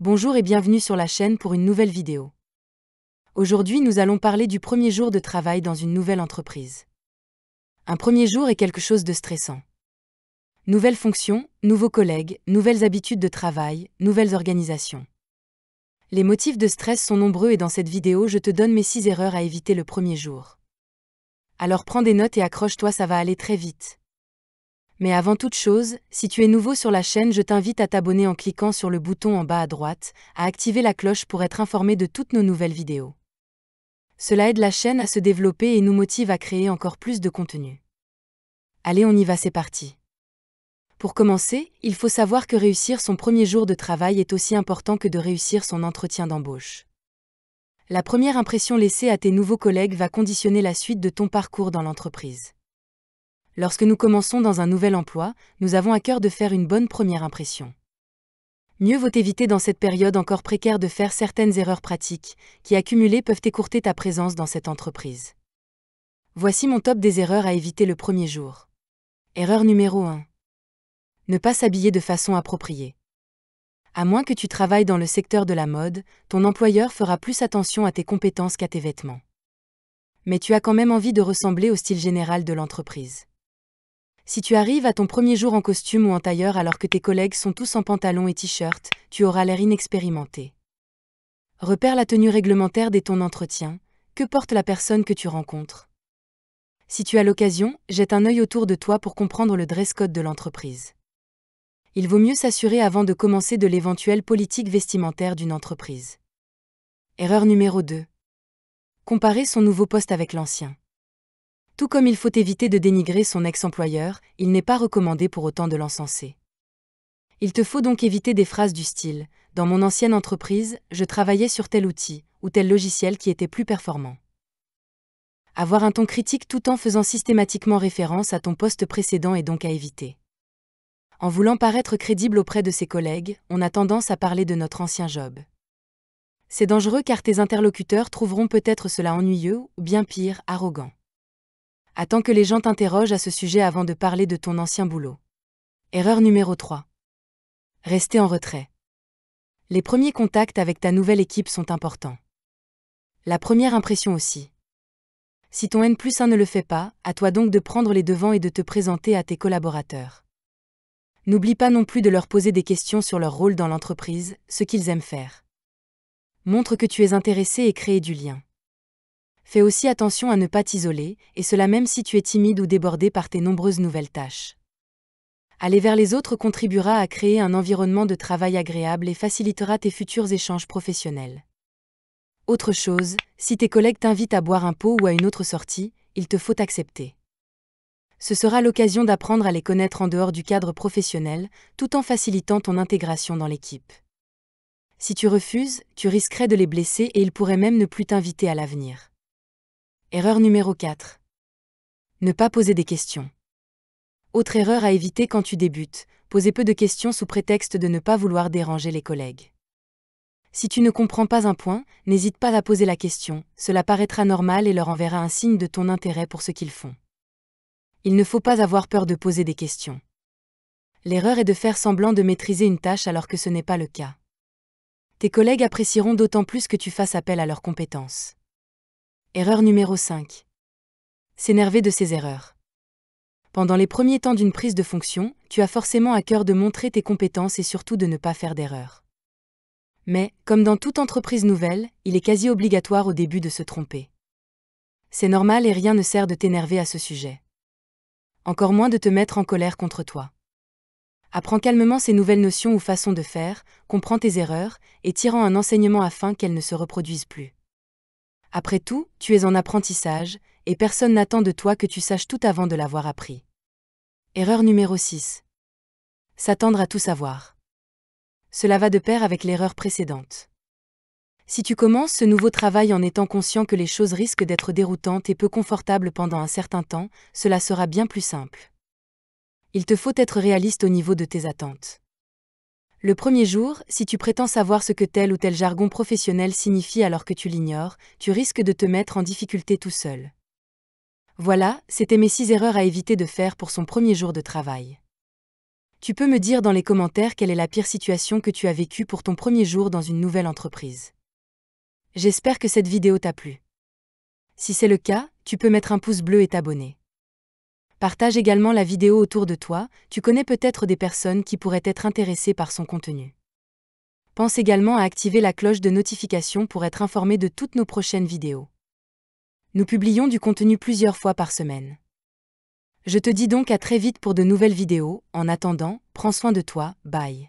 Bonjour et bienvenue sur la chaîne pour une nouvelle vidéo. Aujourd'hui, nous allons parler du premier jour de travail dans une nouvelle entreprise. Un premier jour est quelque chose de stressant. Nouvelles fonctions, nouveaux collègues, nouvelles habitudes de travail, nouvelles organisations. Les motifs de stress sont nombreux et dans cette vidéo, je te donne mes 6 erreurs à éviter le premier jour. Alors prends des notes et accroche-toi, ça va aller très vite. Mais avant toute chose, si tu es nouveau sur la chaîne, je t'invite à t'abonner en cliquant sur le bouton en bas à droite, à activer la cloche pour être informé de toutes nos nouvelles vidéos. Cela aide la chaîne à se développer et nous motive à créer encore plus de contenu. Allez, on y va, c'est parti. Pour commencer, il faut savoir que réussir son premier jour de travail est aussi important que de réussir son entretien d'embauche. La première impression laissée à tes nouveaux collègues va conditionner la suite de ton parcours dans l'entreprise. Lorsque nous commençons dans un nouvel emploi, nous avons à cœur de faire une bonne première impression. Mieux vaut éviter dans cette période encore précaire de faire certaines erreurs pratiques, qui accumulées peuvent écourter ta présence dans cette entreprise. Voici mon top des erreurs à éviter le premier jour. Erreur numéro 1. Ne pas s'habiller de façon appropriée. À moins que tu travailles dans le secteur de la mode, ton employeur fera plus attention à tes compétences qu'à tes vêtements. Mais tu as quand même envie de ressembler au style général de l'entreprise. Si tu arrives à ton premier jour en costume ou en tailleur alors que tes collègues sont tous en pantalon et t-shirt, tu auras l'air inexpérimenté. Repère la tenue réglementaire dès ton entretien, que porte la personne que tu rencontres. Si tu as l'occasion, jette un œil autour de toi pour comprendre le dress code de l'entreprise. Il vaut mieux s'assurer avant de commencer de l'éventuelle politique vestimentaire d'une entreprise. Erreur numéro 2. Comparer son nouveau poste avec l'ancien. Tout comme il faut éviter de dénigrer son ex-employeur, il n'est pas recommandé pour autant de l'encenser. Il te faut donc éviter des phrases du style « Dans mon ancienne entreprise, je travaillais sur tel outil ou tel logiciel qui était plus performant. » Avoir un ton critique tout en faisant systématiquement référence à ton poste précédent est donc à éviter. En voulant paraître crédible auprès de ses collègues, on a tendance à parler de notre ancien job. C'est dangereux car tes interlocuteurs trouveront peut-être cela ennuyeux ou bien pire, arrogant. Attends que les gens t'interrogent à ce sujet avant de parler de ton ancien boulot. Erreur numéro 3. Rester en retrait. Les premiers contacts avec ta nouvelle équipe sont importants. La première impression aussi. Si ton N+1 ne le fait pas, à toi donc de prendre les devants et de te présenter à tes collaborateurs. N'oublie pas non plus de leur poser des questions sur leur rôle dans l'entreprise, ce qu'ils aiment faire. Montre que tu es intéressé et crée du lien. Fais aussi attention à ne pas t'isoler, et cela même si tu es timide ou débordé par tes nombreuses nouvelles tâches. Aller vers les autres contribuera à créer un environnement de travail agréable et facilitera tes futurs échanges professionnels. Autre chose, si tes collègues t'invitent à boire un pot ou à une autre sortie, il te faut accepter. Ce sera l'occasion d'apprendre à les connaître en dehors du cadre professionnel, tout en facilitant ton intégration dans l'équipe. Si tu refuses, tu risquerais de les blesser et ils pourraient même ne plus t'inviter à l'avenir. Erreur numéro 4. Ne pas poser des questions. Autre erreur à éviter quand tu débutes, poser peu de questions sous prétexte de ne pas vouloir déranger les collègues. Si tu ne comprends pas un point, n'hésite pas à poser la question, cela paraîtra normal et leur enverra un signe de ton intérêt pour ce qu'ils font. Il ne faut pas avoir peur de poser des questions. L'erreur est de faire semblant de maîtriser une tâche alors que ce n'est pas le cas. Tes collègues apprécieront d'autant plus que tu fasses appel à leurs compétences. Erreur numéro 5. S'énerver de ses erreurs. Pendant les premiers temps d'une prise de fonction, tu as forcément à cœur de montrer tes compétences et surtout de ne pas faire d'erreurs. Mais, comme dans toute entreprise nouvelle, il est quasi obligatoire au début de se tromper. C'est normal et rien ne sert de t'énerver à ce sujet. Encore moins de te mettre en colère contre toi. Apprends calmement ces nouvelles notions ou façons de faire, comprends tes erreurs et tire-en un enseignement afin qu'elles ne se reproduisent plus. Après tout, tu es en apprentissage, et personne n'attend de toi que tu saches tout avant de l'avoir appris. Erreur numéro 6. S'attendre à tout savoir. Cela va de pair avec l'erreur précédente. Si tu commences ce nouveau travail en étant conscient que les choses risquent d'être déroutantes et peu confortables pendant un certain temps, cela sera bien plus simple. Il te faut être réaliste au niveau de tes attentes. Le premier jour, si tu prétends savoir ce que tel ou tel jargon professionnel signifie alors que tu l'ignores, tu risques de te mettre en difficulté tout seul. Voilà, c'était mes 6 erreurs à éviter de faire pour son premier jour de travail. Tu peux me dire dans les commentaires quelle est la pire situation que tu as vécue pour ton premier jour dans une nouvelle entreprise. J'espère que cette vidéo t'a plu. Si c'est le cas, tu peux mettre un pouce bleu et t'abonner. Partage également la vidéo autour de toi, tu connais peut-être des personnes qui pourraient être intéressées par son contenu. Pense également à activer la cloche de notification pour être informé de toutes nos prochaines vidéos. Nous publions du contenu plusieurs fois par semaine. Je te dis donc à très vite pour de nouvelles vidéos. En attendant, prends soin de toi, bye.